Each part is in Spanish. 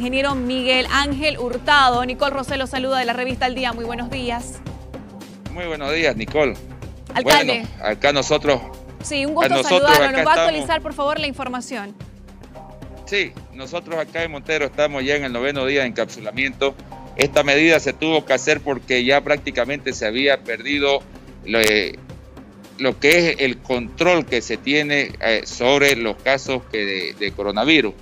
Ingeniero Miguel Ángel Hurtado. Nicole Rossello saluda de la revista El Día. Muy buenos días. Muy buenos días, Nicole. Alcalde. Bueno, acá nosotros... Sí, un gusto saludarnos. ¿Nos va a actualizar, por favor, la información? Sí, nosotros acá en Montero estamos ya en el 9º día de encapsulamiento. Esta medida se tuvo que hacer porque ya prácticamente se había perdido lo que es el control que se tiene sobre los casos de coronavirus.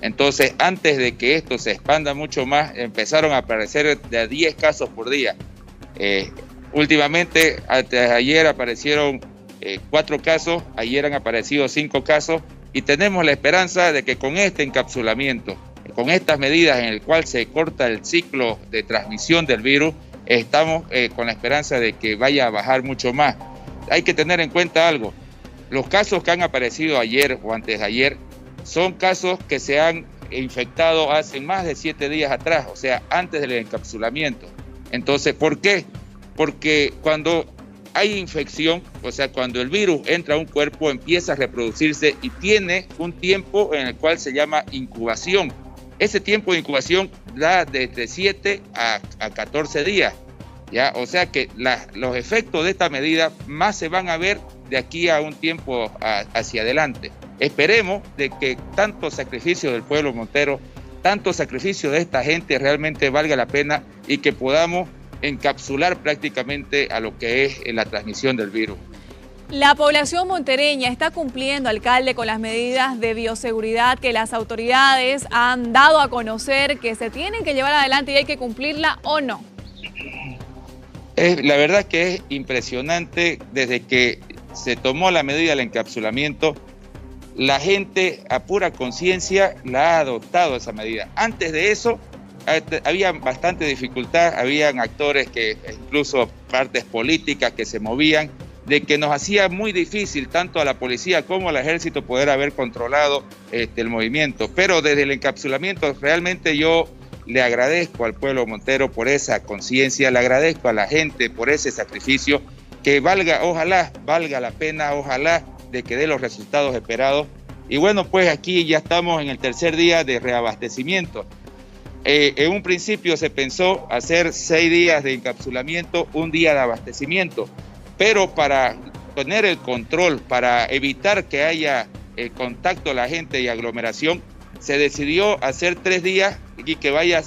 Entonces, antes de que esto se expanda mucho más, empezaron a aparecer de a 10 casos por día. Últimamente, hasta ayer aparecieron 4 casos, ayer han aparecido 5 casos y tenemos la esperanza de que con este encapsulamiento, con estas medidas en el cual se corta el ciclo de transmisión del virus, estamos con la esperanza de que vaya a bajar mucho más. Hay que tener en cuenta algo, los casos que han aparecido ayer o antes de ayer son casos que se han infectado hace más de 7 días atrás, o sea, antes del encapsulamiento. Entonces, ¿por qué? Porque cuando hay infección, o sea, cuando el virus entra a un cuerpo, empieza a reproducirse y tiene un tiempo en el cual se llama incubación. Ese tiempo de incubación da desde 7 a 14 días, ¿ya? O sea que los efectos de esta medida más se van a ver de aquí a un tiempo hacia adelante. Esperemos de que tanto sacrificio del pueblo montero, tanto sacrificio de esta gente realmente valga la pena y que podamos encapsular prácticamente a lo que es la transmisión del virus. La población montereña está cumpliendo, alcalde, con las medidas de bioseguridad que las autoridades han dado a conocer, que se tienen que llevar adelante y hay que cumplirla, ¿o no? La verdad que es impresionante, desde que se tomó la medida del encapsulamiento, la gente a pura conciencia la ha adoptado esa medida. Antes de eso había bastante dificultad, habían actores que incluso partes políticas que se movían, de que nos hacía muy difícil tanto a la policía como al ejército poder haber controlado el movimiento. Pero desde el encapsulamiento realmente yo le agradezco al pueblo montero por esa conciencia, le agradezco a la gente por ese sacrificio, que valga, ojalá valga la pena, ojalá de que dé los resultados esperados. Y bueno, pues aquí ya estamos en el 3er día de reabastecimiento. En un principio se pensó hacer 6 días de encapsulamiento, 1 día de abastecimiento, pero para tener el control, para evitar que haya contacto a la gente y aglomeración, se decidió hacer 3 días y que vaya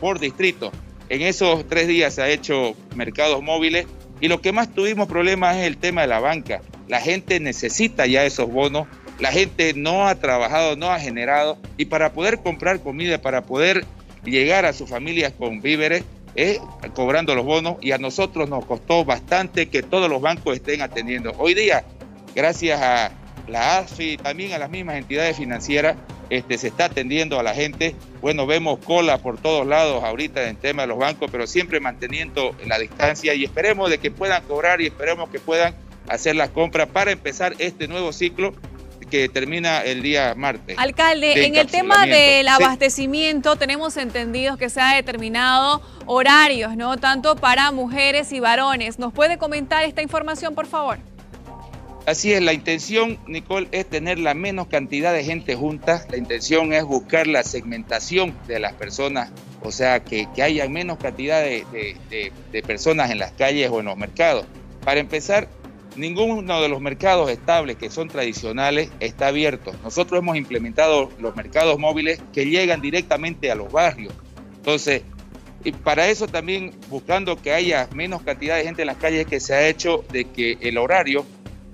por distrito. En esos 3 días se ha hecho mercados móviles y lo que más tuvimos problemas es el tema de la banca. La gente necesita ya esos bonos. La gente no ha trabajado, no ha generado, y para poder comprar comida, para poder llegar a sus familias con víveres, es cobrando los bonos, y a nosotros nos costó bastante que todos los bancos estén atendiendo. Hoy día, gracias a la ASFI, también a las mismas entidades financieras, se está atendiendo a la gente. Bueno, vemos cola por todos lados ahorita en tema de los bancos, pero siempre manteniendo la distancia, y esperemos de que puedan cobrar y esperemos que puedan hacer las compras para empezar este nuevo ciclo que termina el día martes. Alcalde, en el tema del abastecimiento, sí, tenemos entendidos que se ha determinado horarios, ¿no? Tanto para mujeres y varones. ¿Nos puede comentar esta información, por favor? Así es, la intención, Nicole, es tener la menos cantidad de gente juntas. La intención es buscar la segmentación de las personas, o sea, que haya menos cantidad de personas en las calles o en los mercados. Para empezar, ninguno de los mercados estables que son tradicionales está abierto. Nosotros hemos implementado los mercados móviles que llegan directamente a los barrios. Entonces, y para eso también, buscando que haya menos cantidad de gente en las calles, que se ha hecho de que el horario,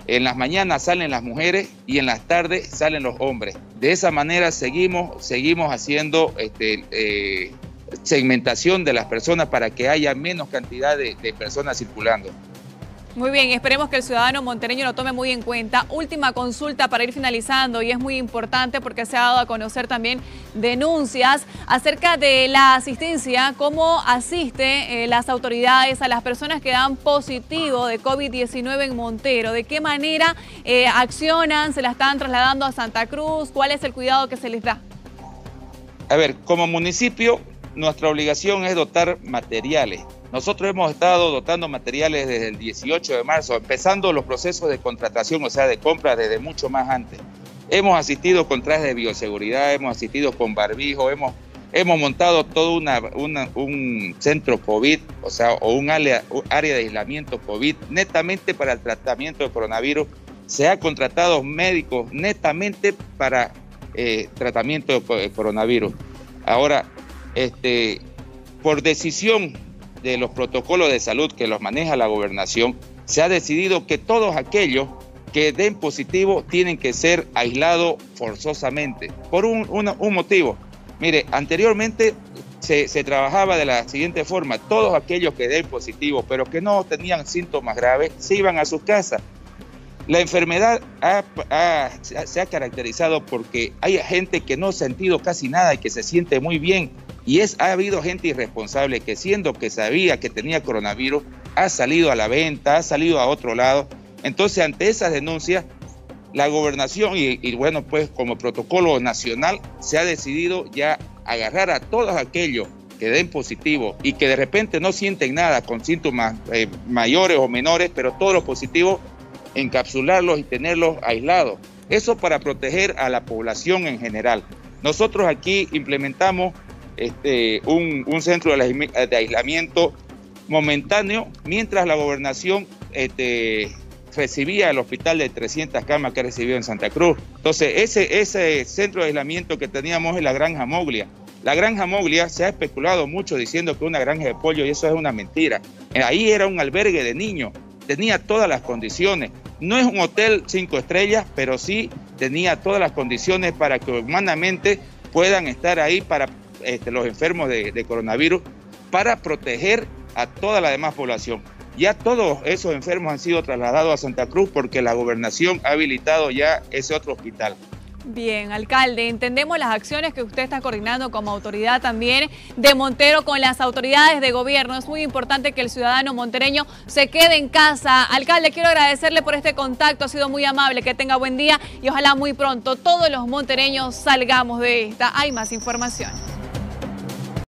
en las mañanas salen las mujeres y en las tardes salen los hombres. De esa manera seguimos haciendo segmentación de las personas para que haya menos cantidad de personas circulando. Muy bien, esperemos que el ciudadano montereño lo tome muy en cuenta. Última consulta para ir finalizando, y es muy importante porque se ha dado a conocer también denuncias acerca de la asistencia, cómo asisten las autoridades a las personas que dan positivo de COVID-19 en Montero, de qué manera accionan, se la están trasladando a Santa Cruz, cuál es el cuidado que se les da. A ver, como municipio, nuestra obligación es dotar materiales. Nosotros hemos estado dotando materiales desde el 18 de marzo, empezando los procesos de contratación, o sea, de compra desde mucho más antes. Hemos asistido con trajes de bioseguridad, hemos asistido con barbijo, hemos Hemos montado todo un centro COVID, o sea, o un área de aislamiento COVID, netamente para el tratamiento del coronavirus. Se ha contratado médicos netamente para tratamiento del coronavirus. Ahora, por decisión de los protocolos de salud que los maneja la gobernación, se ha decidido que todos aquellos que den positivo tienen que ser aislados forzosamente, por un motivo. Mire, anteriormente se trabajaba de la siguiente forma: todos aquellos que den positivo, pero que no tenían síntomas graves, se iban a sus casas. La enfermedad se ha caracterizado porque hay gente que no ha sentido casi nada y que se siente muy bien. Y ha habido gente irresponsable que, siendo que sabía que tenía coronavirus, ha salido a la venta, ha salido a otro lado. Entonces, ante esas denuncias, la gobernación bueno, pues como protocolo nacional, se ha decidido ya agarrar a todos aquellos que den positivo y que de repente no sienten nada, con síntomas mayores o menores, pero todos los positivos, encapsularlos y tenerlos aislados. Eso para proteger a la población en general. Nosotros aquí implementamos un centro de aislamiento momentáneo, mientras la gobernación recibía el hospital de 300 camas que recibió en Santa Cruz. Entonces, ese centro de aislamiento que teníamos es la Granja Moglia. La Granja Moglia se ha especulado mucho diciendo que es una granja de pollo, y eso es una mentira. Ahí era un albergue de niños, tenía todas las condiciones. No es un hotel 5 estrellas, pero sí tenía todas las condiciones para que humanamente puedan estar ahí para los enfermos de coronavirus, para proteger a toda la demás población. Ya todos esos enfermos han sido trasladados a Santa Cruz porque la gobernación ha habilitado ya ese otro hospital. Bien, alcalde, entendemos las acciones que usted está coordinando como autoridad también de Montero con las autoridades de gobierno. Es muy importante que el ciudadano montereño se quede en casa. Alcalde, quiero agradecerle por este contacto, ha sido muy amable, que tenga buen día y ojalá muy pronto todos los montereños salgamos de esta. Hay más información.